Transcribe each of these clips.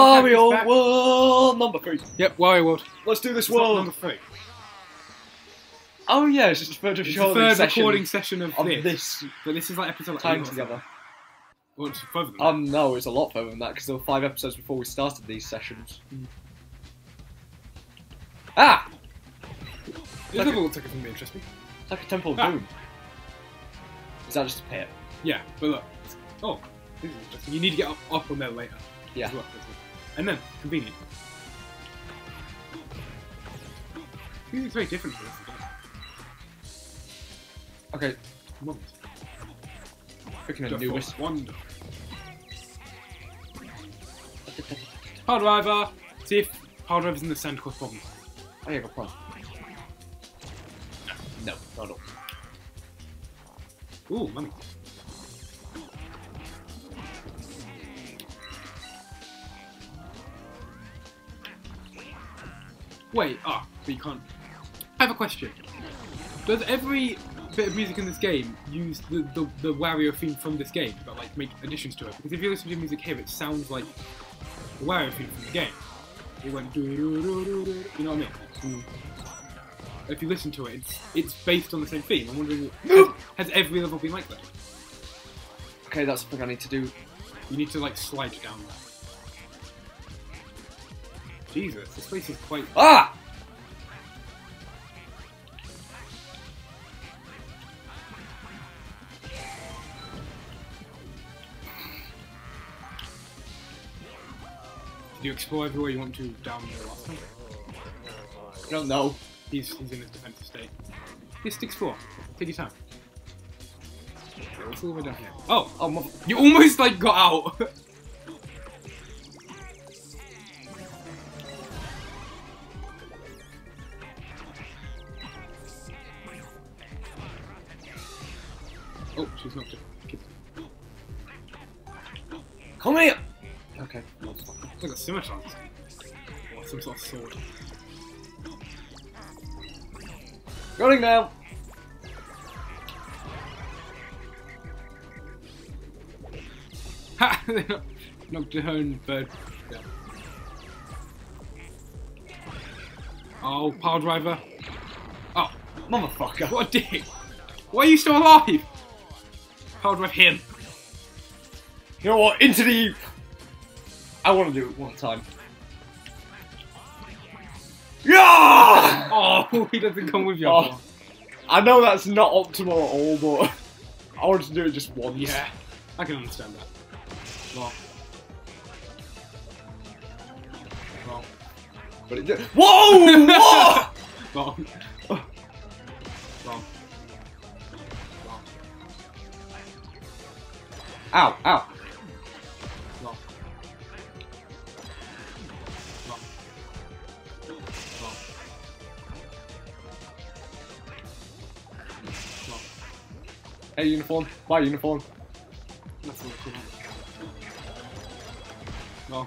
Wario World number 3. Yep, Wario World. Let's do this world. Number 3. Oh yeah, it's just the third recording session of this. But this is like episode 8 together. Well, it's further than that. No, it's a lot further than that because there were 5 episodes before we started these sessions. Mm. Ah! This level looks like it's going to be interesting. It's like a Temple of Doom. Is that just a pit? Yeah, but look. Oh, this is interesting. You need to get up on there later. Yeah. As well. And then, convenient. I think it's very different from this. Okay. Months. Freaking Anubis. Wonder. Power driver. See if power driver's in the sand cause problem. I have a problem. No, not at all. Ooh, money. Wait, so you can't. I have a question. Does every bit of music in this game use the Wario theme from this game, but like make additions to it? Because if you listen to the music here, it sounds like the Wario theme from the game. It went do do do do do. You know what I mean? Mm. If you listen to it, it's based on the same theme. I'm wondering, has every level been like that? Okay, that's something I need to do. You need to like slide down there. Jesus, this place is quite... Ah! Did you explore everywhere you want to down there last time? I don't know. He's in his defensive state. Just explore. Take your time. It's all the way down here. Oh! Oh, you almost like got out! Oh, she's knocked it. Come here! Okay. I've got so much on this. Oh, some sort of sword. Running now! Ha! They knocked her own bird. Yeah. Oh, power driver. Oh, motherfucker. What a dick! Why are you still alive? Power drive him. You know what? Into the... I want to do it one time. Yeah! Oh, he doesn't come with you. Oh, I know that's not optimal at all, but I wanted to do it just once. Yeah, I can understand that. Well, well. But it did. Whoa! What? Well. Well. Well. Ow! Ow! Hey, uniform. Bye, uniform. That's not cool. No.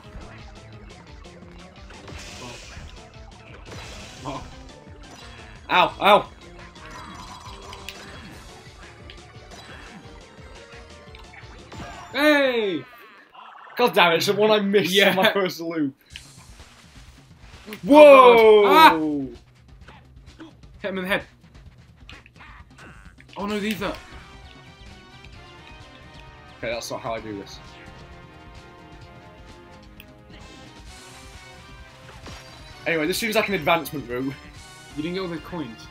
No. No. Ow! Ow! Hey! God damn it, it's the one I missed in my first loop. Whoa! Oh, ah! Hit him in the head. Oh no, these are... Okay, that's not how I do this. Anyway, this seems like an advancement route. You didn't get all the coins.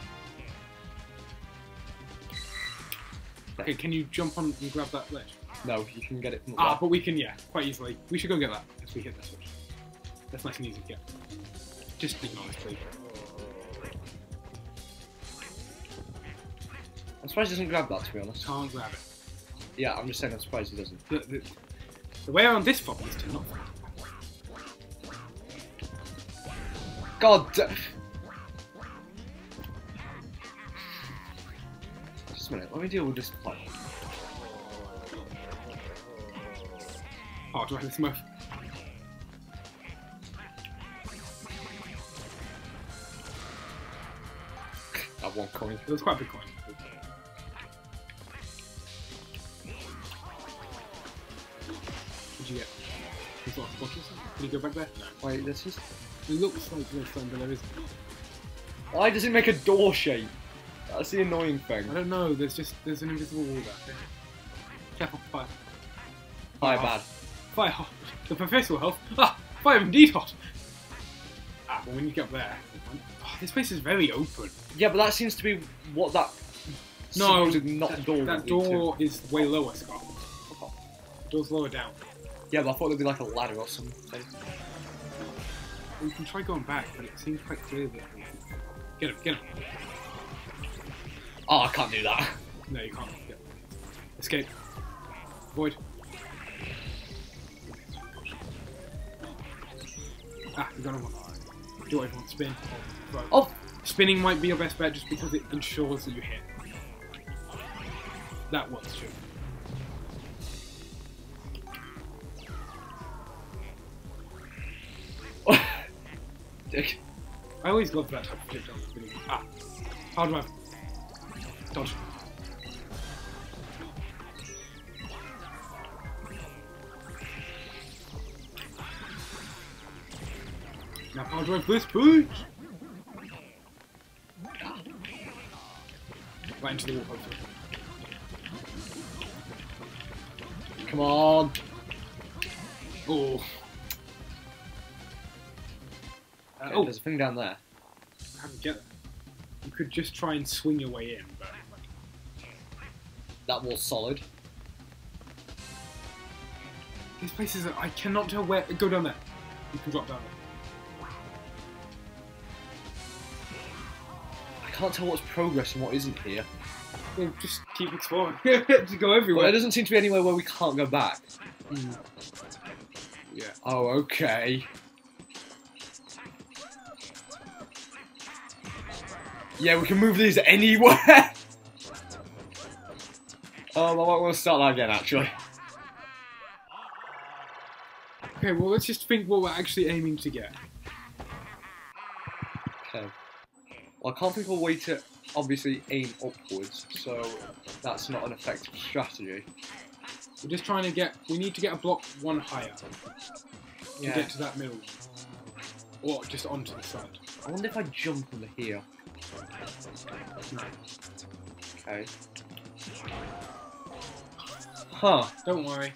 Okay, can you jump on and grab that ledge? No, you can get it from the but we can, yeah, quite easily. We should go get that if we hit that switch. That's nice and easy to get. Just ignore this, please. I'm surprised he doesn't grab that, to be honest. Can't grab it. Yeah, I'm just saying I'm surprised he doesn't. The way around this problem is to not. God! Just a minute, let me deal with this plug. Oh, do I have this move? That one coin. It was quite a big coin. It's not spot or something. Can you go back there? No. Wait, that's just... It looks like there's something, but there isn't. Why does it make a door shape? That's the annoying thing. I don't know, there's an invisible wall back there. Careful, fire. Fire bad. Fire hot. The professor will help. Ah! Fire indeed hot! Ah, well, when you get up there... Oh, this place is very open. Yeah, but that seems to be what that... No, that door is way lower, Scott. The door's lower down. Yeah, but I thought there'd be like a ladder or something. We can try going back, but it seems quite clear that... Get him, get him. Oh, I can't do that. No, you can't. Get him. Escape. Avoid. Ah, you've got one. Do I want to spin? Right. Oh! Spinning might be your best bet just because it ensures that you hit. That one's true. Dick. I always love that type of clip down the spinning. Ah. Hard drive. Dodge. Now power drive this boot! Right into the wall, hopefully. Come on! Oh! Okay, oh! There's a thing down there. I haven't get that. You could just try and swing your way in, but... That wall's solid. These places are... I cannot tell where... Go down there. You can drop down there. I can't tell what's progress and what isn't here. Well, just keep exploring. Just go everywhere. Well, there doesn't seem to be anywhere where we can't go back. Mm. Yeah. Oh, okay. Yeah, we can move these anywhere! Oh, well, we'll start that again, actually. Okay, well, let's just think what we're actually aiming to get. Okay. Well, I can't think of a way to obviously aim upwards, so that's not an effective strategy. We're just trying to get, we need to get a block one higher to get to that middle one. Or just onto the side. I wonder if I jump from here. No. Okay. Huh. Don't worry.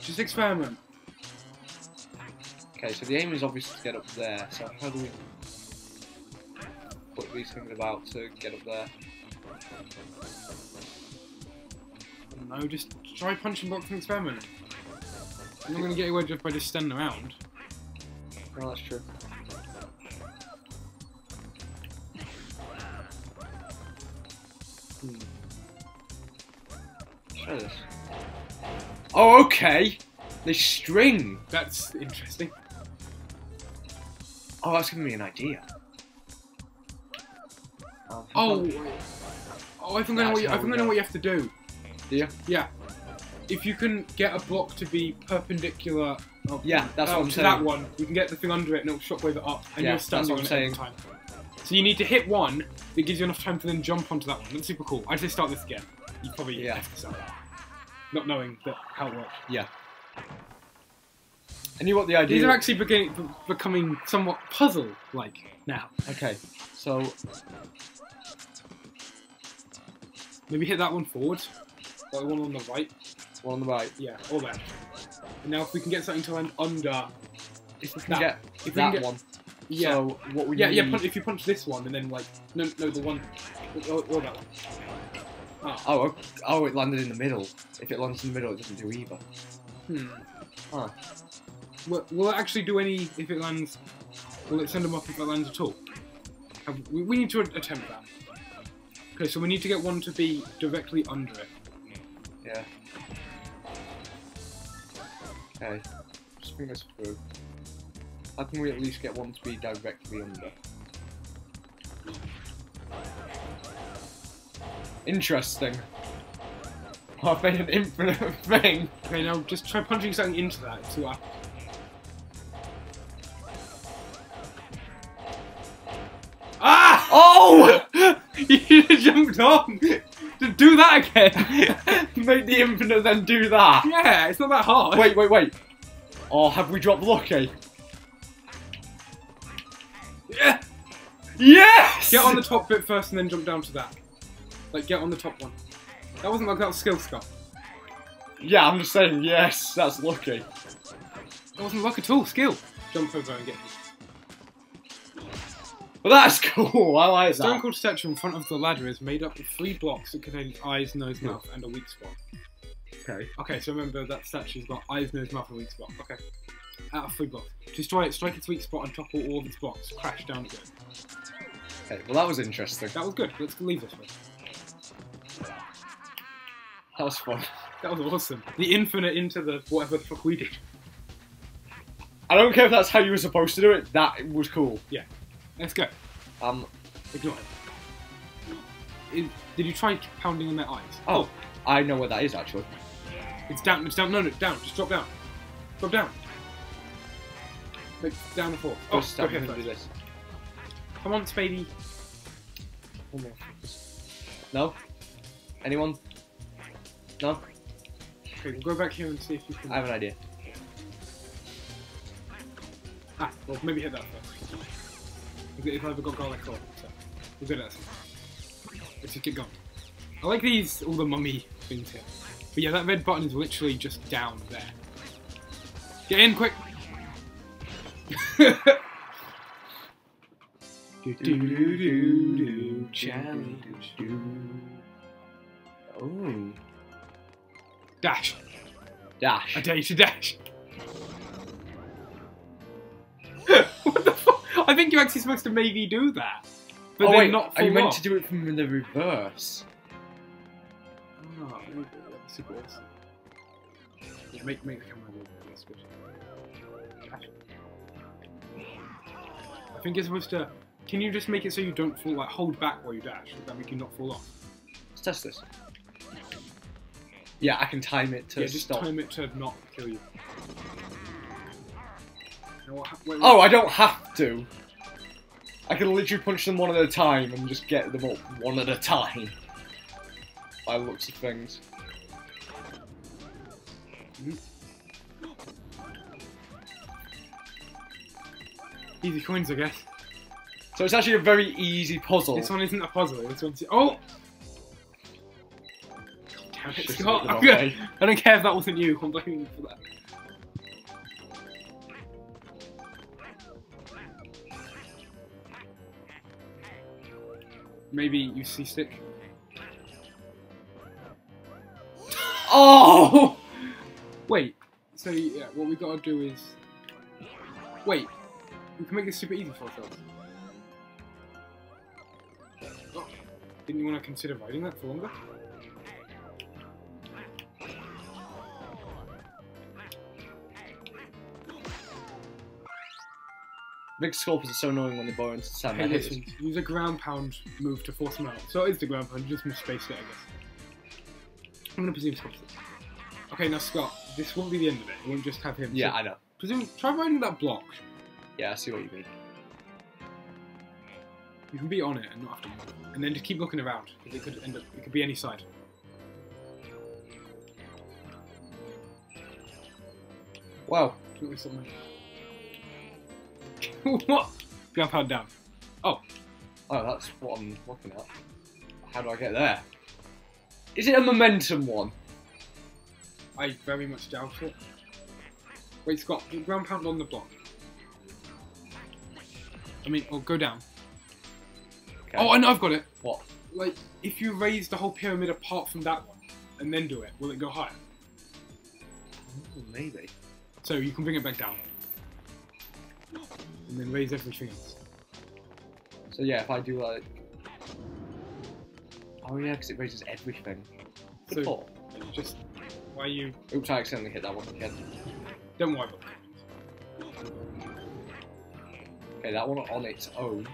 Just experiment. Okay, so the aim is obviously to get up there, so how do we... Put these things about to get up there. No, just try punching blocks and experiment. You're not going to get away just by just standing around. Well, that's true. Hmm. Try this. Oh, okay! The string! That's interesting. Oh, that's giving me an idea. Oh, I think I know what you have to do. Yeah? Yeah. If you can get a block to be perpendicular to that one, you can get the thing under it and it'll shockwave it up, and you're standing on it every time. So you need to hit one that gives you enough time to then jump onto that one. That's super cool. I'd say start this again. You probably have to start that. Not knowing how it works. Yeah. I knew what the idea... These are actually becoming somewhat puzzle-like now. Okay, so... Maybe hit that one forward, like the one on the right. One on the right? Yeah, or there. And now if we can get something to land under... If we can get that one. Yeah. So what we need... if you punch this one and then like... No, the one... Or that one. Oh, it landed in the middle. If it lands in the middle, it doesn't do either. Hmm. Huh. Will it actually do any if it lands? Will it send them up if it lands at all? We need to attempt that. Okay, so we need to get one to be directly under it. Yeah. Okay. Just bring this through. How can we at least get one to be directly under? Interesting. I've made an infinite thing. Okay, now just try punching something into that. See what happens. Ah! Oh! You jumped on! Just do that again! Make the infinite, then do that! Yeah, it's not that hard. Wait. Oh, have we dropped Lucky? Yeah! Yes! Get on the top bit first and then jump down to that. Like, get on the top one. That wasn't like that was skill, Scott. Yeah, I'm just saying, yes, that's Lucky. That wasn't luck at all, skill. Jump over and get it. Well, that's cool, I like that. Stone Cold statue in front of the ladder is made up of 3 blocks that contain eyes, nose, mouth, and a weak spot. Okay. Okay, so remember that statue's got eyes, nose, mouth, and a weak spot. Okay. Out of 3 blocks. Destroy it, strike its weak spot, and topple all of its blocks. Crash down again. Okay, well that was interesting. That was good. Let's leave this one. That was fun. That was awesome. The infinite into the whatever the fuck we did. I don't care if that's how you were supposed to do it. That was cool. Yeah. Let's go. Ignore it. Did you try pounding on their eyes? Oh. I know where that is, actually. It's down, no, down, just drop down. Drop down. Like, down and forth. Oh, go here first. Do this. Come on, Spadey. One more. No? Anyone? No? Okay, we'll go back here and see if you can... I have an idea. Ah, well, maybe hit that first. If I ever got garlic oil, so... We're good at that. Let's just keep going. I like these, all the mummy things here. But yeah, that red button is literally just down there. Get in, quick! Do do do do do challenge do. Oh. Dash. Dash. I dare you to dash. What the fuck? I think you're actually supposed to maybe do that. But oh, then wait, not are you meant to do it from the reverse? Oh, that's super awesome. Yeah, make the camera move. I think it's supposed to. Can you just make it so you don't fall? Like hold back while you dash, so that make you not fall off. Let's test this. Yeah, I can time it to just stop. Time it to not kill you. Wait. Oh, I don't have to. I can literally punch them one at a time and just get them up one at a time. By the looks of things. Mm-hmm. Easy coins, I guess. So it's actually a very easy puzzle. This one isn't a puzzle. This one's... Oh! Damn it, Scott. I'm good. I don't care if that wasn't you. I'm blaming you for that. Maybe you C-stick. Oh! Wait. So, yeah, what we gotta do is... Wait. We can make this super easy for ourselves. Oh, didn't you want to consider riding that for longer? Big sculptors are so annoying when they borrow into the sand. Hey, listen, use a ground pound move to force them out. So it is the ground pound, you just misspaced it, I guess. I'm going to presume sculptors. Okay, now Scott, this won't be the end of it. It won't just have him. Yeah, so I know. Presume, try riding that block. Yeah, I see what you mean. You can be on it and not have to move. And then just keep looking around, because it could end up, it could be any side. Wow. What? Jump out down. Oh. Oh, that's what I'm looking at. How do I get there? Is it a momentum one? I very much doubt it. Wait, Scott, ground pound on the block. I mean, or go down. Okay. Oh, I know, I've got it. What? Like, if you raise the whole pyramid apart from that one, and then do it, will it go higher? Ooh, maybe. So you can bring it back down. And then raise everything else. So yeah, if I do like... Oh yeah, because it raises everything. Good so, just... Why are you... Oops, I accidentally hit that one again. Don't worry about it. Okay, that one on its own.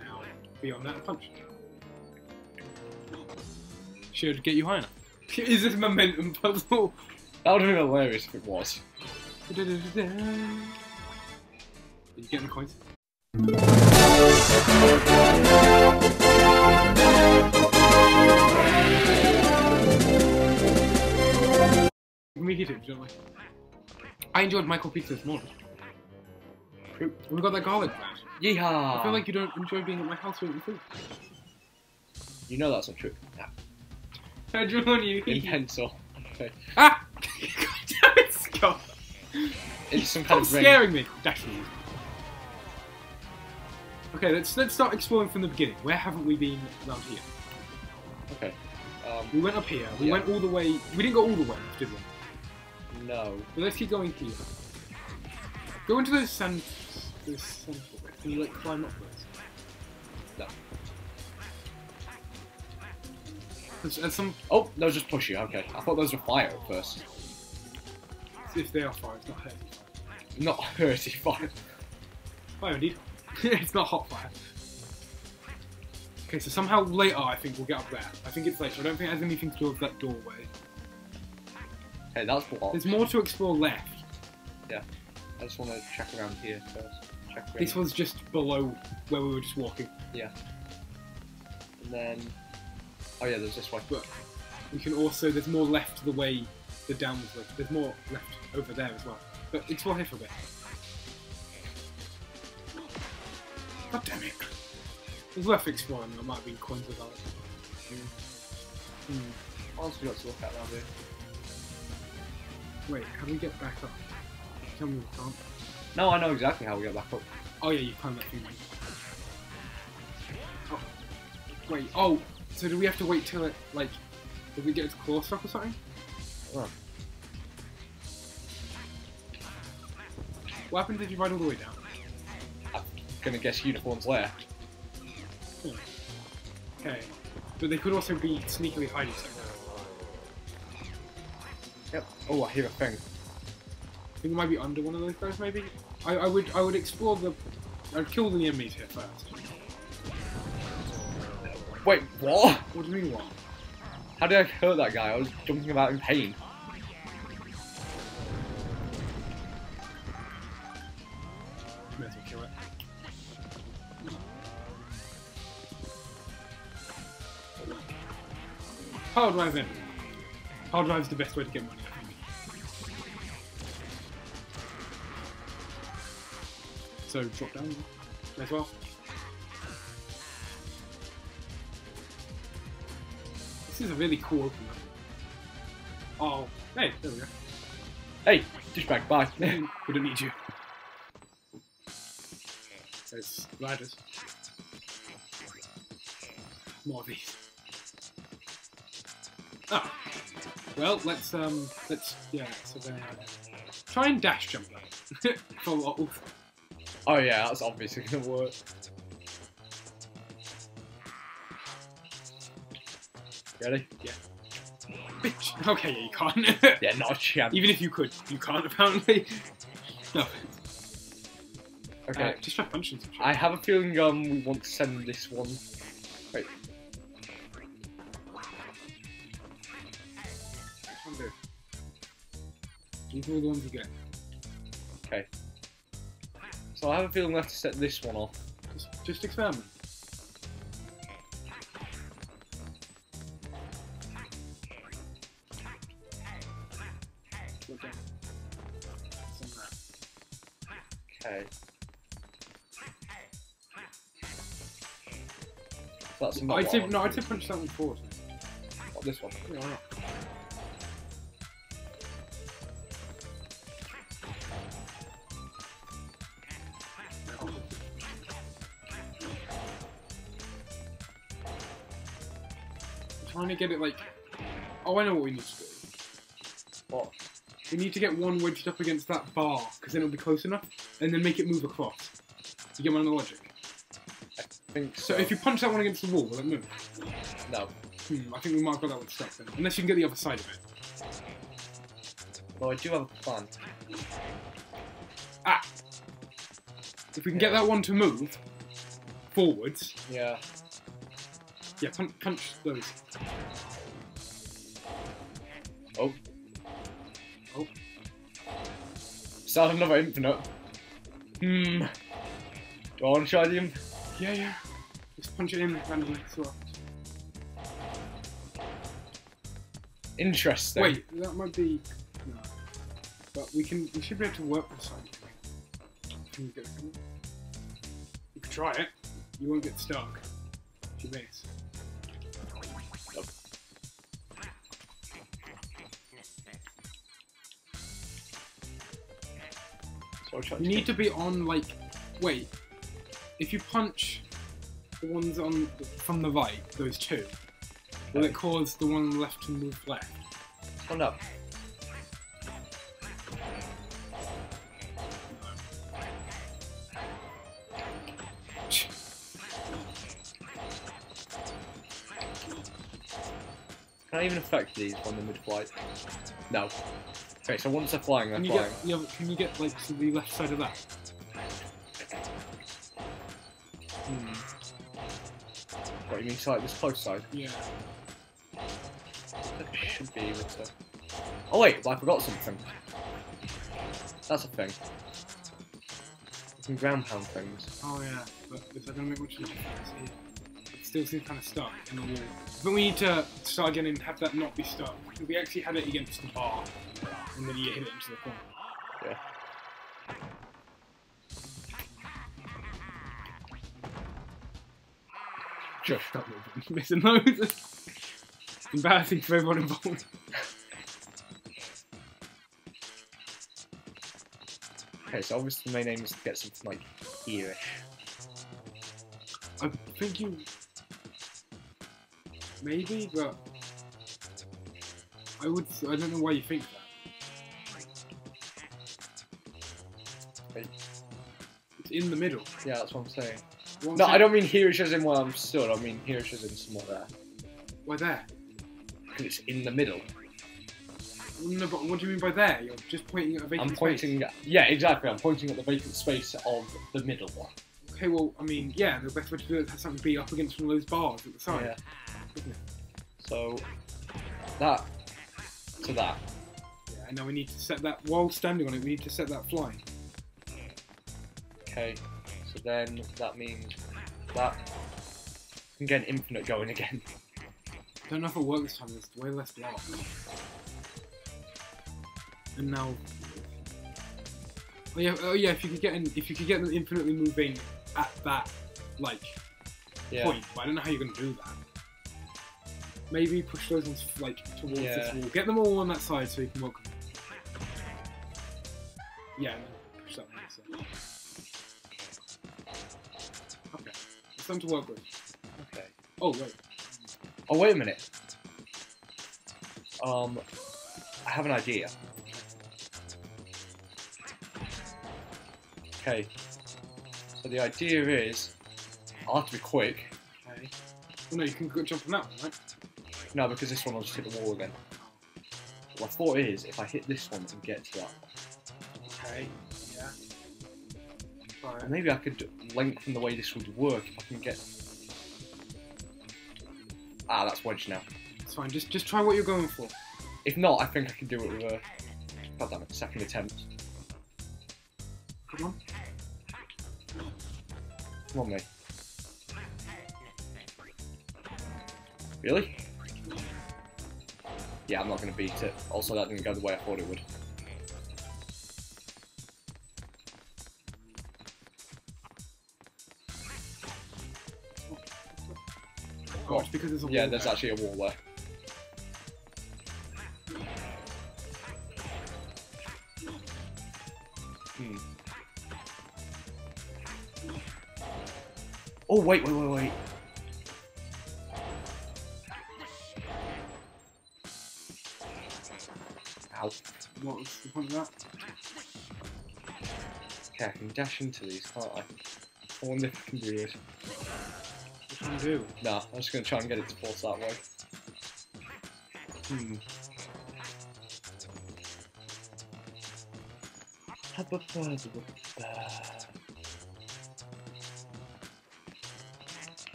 Now, be on that punch. Should get you high enough. Is this a momentum puzzle? That would have been hilarious if it was. Da, da, da, da. Are you getting the coins? We hit it, don't we? I enjoyed Michael Pizza this morning. We got that garlic bread. Yeehaw! I feel like you don't enjoy being at my house with your food. You know that's not true. Nah. I drew on you. In pencil. Okay. Ah! God damn it, Scott! It's some kind of ring. Scaring me. Definitely. Okay, let's start exploring from the beginning. Where haven't we been around here? Okay. We went up here. We went all the way. We didn't go all the way, did we? No. But let's keep going here. Go into those sand. This central bit. Can you like climb upwards? No. There's some. Oh, no, just push you. Okay. I thought those were fire at first. If they are fire, it's not heavy fire. Not heavy fire. Fire indeed. It's not hot fire. Okay, so somehow later I think we'll get up there. I think it's later. I don't think it has anything to do with that doorway. Hey, that's blocked. There's more to explore left. Yeah. I just want to check around here first. This one's just below where we were just walking. Yeah. And then... Oh yeah, there's this way. But we can also... There's more left to the way the downwards way. There's more left over there as well. But explore here for a bit. God damn it. There's left exploring. There might have been coins about it. Mm. What else have we got to look at around here? Wait, how do we get back up? Tell me we can't. No, I know exactly how we get back up. Oh yeah, you climbed that thing. Oh. Wait, oh, so do we have to wait till it, like, did we get its claw stuck or something? Oh. What happened if you ride all the way down? I'm gonna guess unicorn's lair. Hmm. Okay, but they could also be sneakily hiding somewhere. Yep, oh I hear a thing. I think it might be under one of those guys, maybe? I would explore the... I'd kill the enemies here first. Wait, what? What do you mean, what? How did I hurt that guy? I was jumping about in pain. Might as well kill it. Power drive in. Power drive's the best way to get money. So drop down as well. This is a really cool opener. Oh, hey, there we go. Hey, douchebag, bye. We don't need you. There's ladders. More of these. Ah, well, try and dash jump that. For what? Oh yeah, that's obviously gonna work. Ready? Yeah. Bitch! Okay, yeah, you can't. Yeah, not a chance. Even if you could, you can't apparently. No. Okay. Just try punching some shit. I have a feeling we want to send this one. Wait. Which one do? These are all the ones you get. Okay. So I have a feeling we have to set this one off. Just experiment. Okay. That's not what I no, I'd say punch that one forward. Oh, this one. Yeah, why not? Trying to get it like... Oh, I know what we need to do. What? We need to get one wedged up against that bar, because then it'll be close enough, and then make it move across. You get my logic? I think so. So if you punch that one against the wall, will it move? No. I think we might have got that one stuck then. Unless you can get the other side of it. Well, I do have a plan. Ah! If we can get that one to move... forwards... Yeah. Yeah, punch those. Oh. Oh. Start another infinite. Hmm. Do I want to try the infinite? Yeah, yeah. Just punch it in randomly as well. Interesting. Wait, that might be... No. But we should be able to work with sidekick. You can try it. You won't get stuck. Your base. Nope. So you need to be on like. Wait. If you punch the ones on from the right, those two, will it cause the one on the left to move left? Oh no. Can I even affect these on the mid-flight? No. Okay, so once they're flying, they're flying. Yeah, but can you get like to the left side of that? What, you mean to like this close side? Yeah. That should be able to... Oh wait, well, I forgot something. That's a thing. Some ground pound things. Oh yeah, but is that going to make much difference here? Still seems kind of stuck in the wall. But we need to start again and have that not be stuck. We actually had it against the bar, and then you hit it into the corner. Yeah. Just stop moving. Missing those. It's embarrassing for everyone involved. Okay, so obviously my aim is to get something like here-ish. I think you. Maybe, but I would. I don't know why you think that. Hey. It's in the middle. Yeah, that's what I'm saying. What I'm saying? I don't mean here it's just in where I'm stood. I mean here it's just in somewhere there. Why there? Because it's in the middle. No, but what do you mean by there? You're just pointing at a vacant space. Yeah, exactly. I'm pointing at the vacant space of the middle one. Okay, well, I mean, yeah. The best way to do it is have something be up against one of those bars at the side. Yeah. So that to that. Yeah, and now we need to set that while standing on it. We need to set that flying. Okay. So then that means that we can get an infinite going again. Don't know if it'll work this time. There's way less blocks. And now, oh yeah. If you could get them infinitely moving at that point, but I don't know how you're gonna do that. Maybe push those ones like towards this wall. Get them all on that side so you can walk. Yeah, push that one. Okay, it's time to work with. Okay. Oh wait. Oh wait a minute. I have an idea. Okay. So the idea is, I'll have to be quick. Okay. Well, no, you can jump on that one, right? No, because this one I'll just hit the wall again. My thought is, if I hit this one and get to that. Okay, yeah. Right. Maybe I could lengthen the way this would work if I can get... Ah, that's wedge now. It's fine, just try what you're going for. If not, I think I can do it with a... God damn it, second attempt. Come on. Come on, mate. Really? Yeah, I'm not going to beat it. Also, that didn't go the way I thought it would. Oh, it's because there's a wall there. Yeah, there's actually a wall there. Hmm. Oh, wait. What's the point of that? Okay, I can dash into these, can't I? I wonder if I can do it. What can I do? Nah, I'm just going to try and get it to force that way. Hmm.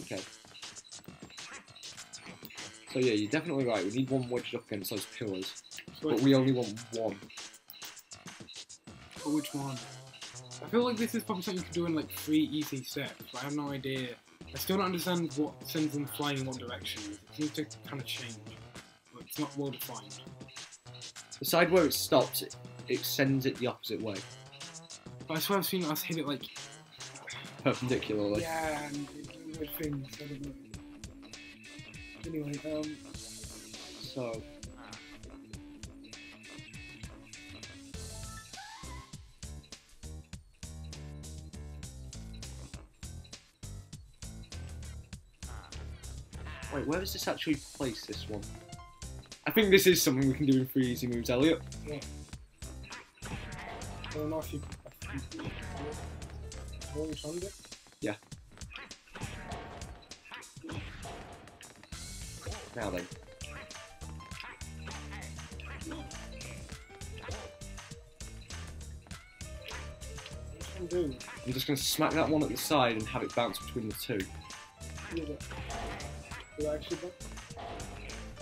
Okay. So yeah, you're definitely right, we need one wedged up against those pillars. But we only want one. But which one? I feel like this is probably something you can do in like 3 easy steps, but I have no idea. I still don't understand what sends them flying in what direction. It seems to kind of change. But it's not well defined. The side where it stops, it sends it the opposite way. But I swear I've seen us hit it like... perpendicularly. Yeah, and weird things, I don't know. Anyway, so... Wait, where is this actually placed, this one? I think this is something we can do in 3 easy moves, Elliot. Yeah. I don't know if you... Yeah. Now then. I'm just going to smack that one at the side and have it bounce between the two.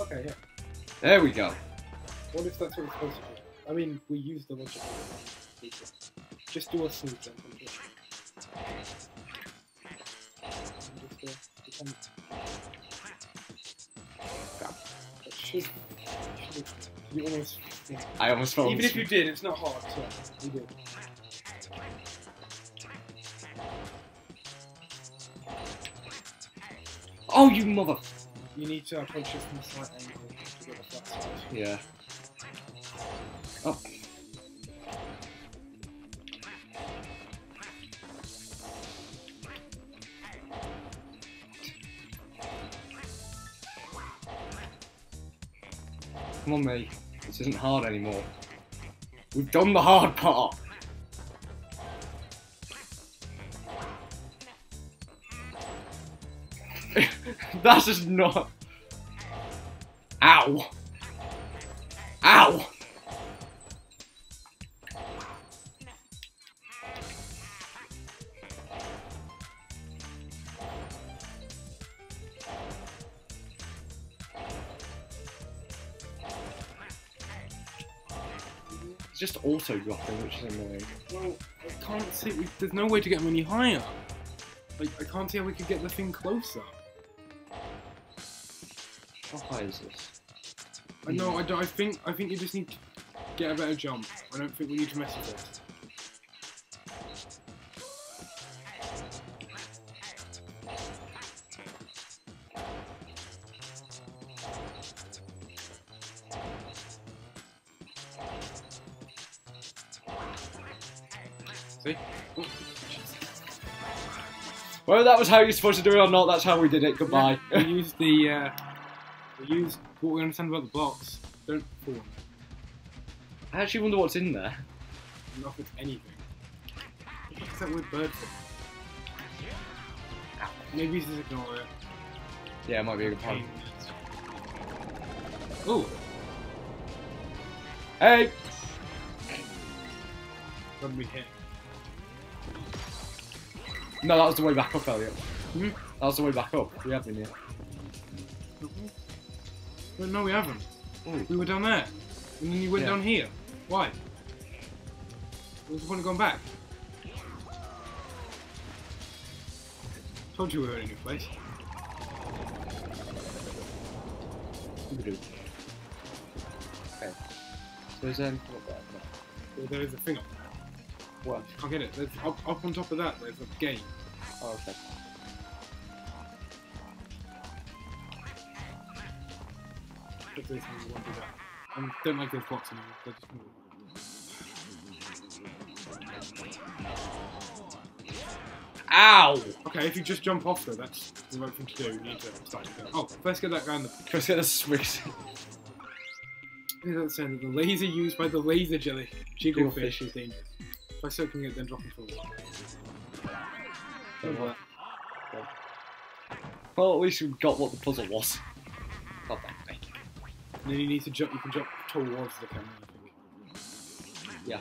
Okay, yeah. There we go. What if that's what it's supposed to be? I mean, we use the logic. Just do a smooth then. I almost fell. Even if you did, it's not hard. So you did. Oh, you mother! You need to approach it from a slight angle to get a flat side. Yeah. Oh. Come on, mate. This isn't hard anymore. We've done the hard part! That's just not... Ow! Ow! Just auto-dropping, which is annoying. Well, I can't see, there's no way to get them any higher. Like, I can't see how we could get the thing closer. How high is this? No, I think you just need to get a better jump. I don't think we need to mess with it. Whether that was how you're supposed to do it or not, that's how we did it. Goodbye. Yeah, we used the, we used what we understand about the box. Don't fall on it. I actually wonder what's in there. Not if it's anything. What's that weird bird thing? Ow. Maybe just ignore it. Yeah, it might be a good point. Ooh. Hey. What did we hit? No, that was the way back up, Elliot. Mm-hmm. That was the way back up. We have been here. Well, no, we haven't. Ooh. We were down there. And then you went down here. Why? What's the point of going back? Told you we were in a new place. Okay. So is there anything up there? Well, there is a thing up there. What? I can't get it. There's, up on top of that, there's a game. Oh, okay. I don't like those blocks anymore. They're just... Ow! Okay, if you just jump off though, that's the right thing to do. You need to start to go. Oh, let's get that guy in the... Let's get the switch. The laser used by the laser jelly. Jigglefish is dangerous. If I soak it, then drop it forward. Well, at least we got what the puzzle was. Not that big. And then you need to jump, you can jump towards the camera, I think. Yeah.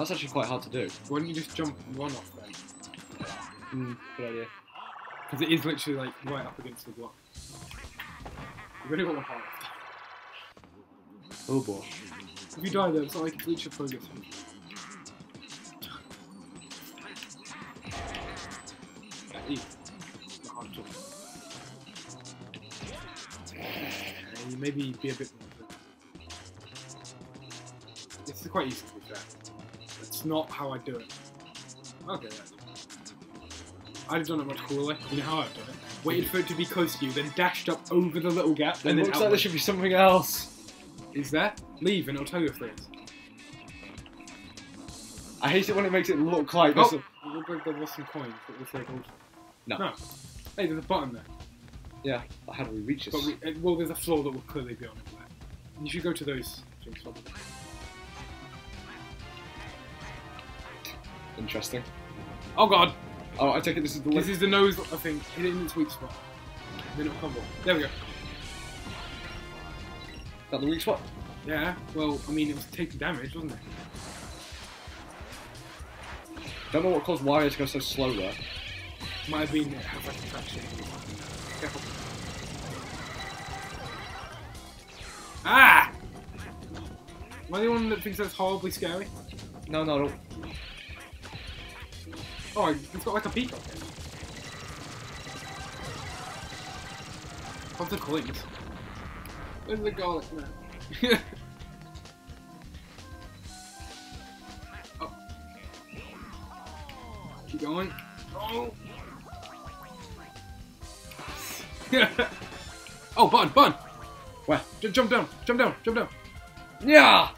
That's actually quite hard to do. Why don't you just jump one off then? Good idea. Because it is literally like right up against the block. You really want the power. Oh boy. If you die though, it's not like it's your progress. Maybe be a bit more. It's quite easy to do that. That's not how I do it. Okay, that's I'd have done it much cooler. You know how I've done it. Waited for it to be close to you, then dashed up over the little gap, and then looks like there should be something else. Is there? Leave, and it'll tell you if there is. I hate it when it makes it look like there's there was some coins that was like old. No. No. Hey, there's a button there. Yeah, but how do we reach this? But well, there's a floor that will clearly be on it there. You should go to those things probably. Interesting. Oh god! Oh, I take it this is the left. This is the nose, I think. Hit it in its weak spot. Then it'll come on. There we go. Is that the weak spot? Yeah, well, I mean, it was taking damage, wasn't it? Don't know what caused Wario to go so slow there. Might have been like a traction. Careful. Ah! Am I the one that thinks that's horribly scary? No, no, no. Oh, it's got like a peacock. What's the coins? Where's the garlic now? Oh. Keep going. Oh! Oh, bun! Where? Jump down! Yeah!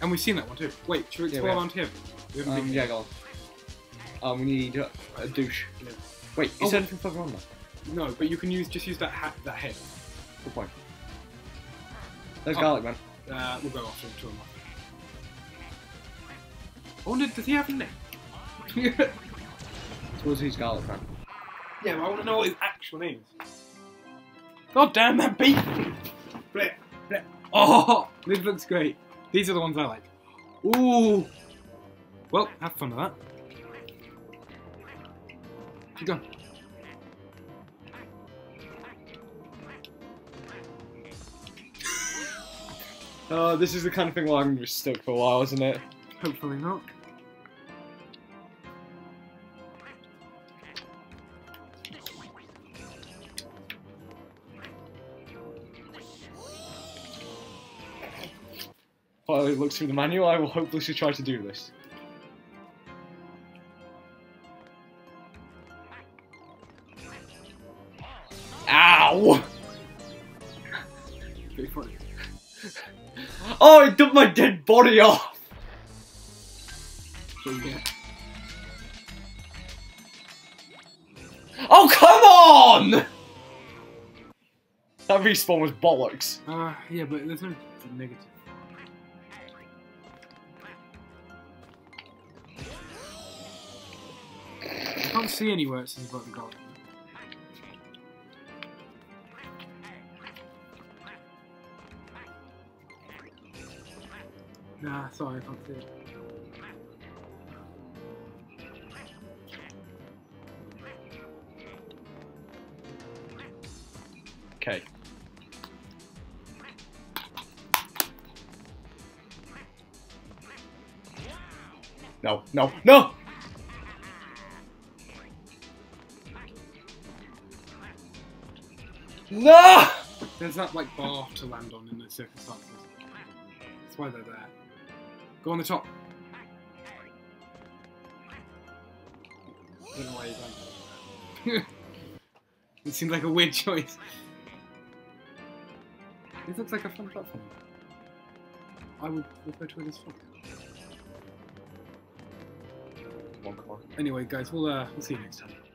And we've seen that one too. Wait, should we explore around here? We haven't been yeah, go on. We need a douche. Yeah. Wait, is there anything further on there? No, but you can just use that hat, that head. Good point. There's garlic, man. We'll go after him to him. I wonder, does he have a neck? Suppose he's garlic, man. Yeah, but I want to know what his actual name is. God damn that beat! Blip, blip. Oh, this looks great. These are the ones I like. Ooh. Well, have fun with that. Keep going. This is the kind of thing where I'm going to be stuck for a while, isn't it? Hopefully not. While it looks through the manual, I will hopefully try to do this. Ow! Pretty funny. Oh, it dumped my dead body off! So, yeah. Oh, come on! That respawn was bollocks. Yeah, but there's no negative. I can't see anywhere it says about the garlic. Nah, sorry, I can't see it. Okay. No, no, no! No! There's that like bar to land on in those circumstances. That's why they're there. Go on the top. I don't know why you're going there. It seems like a weird choice. This looks like a fun platform. I would refer to it as fun. Come on, come on. Anyway, guys, we'll see you next time.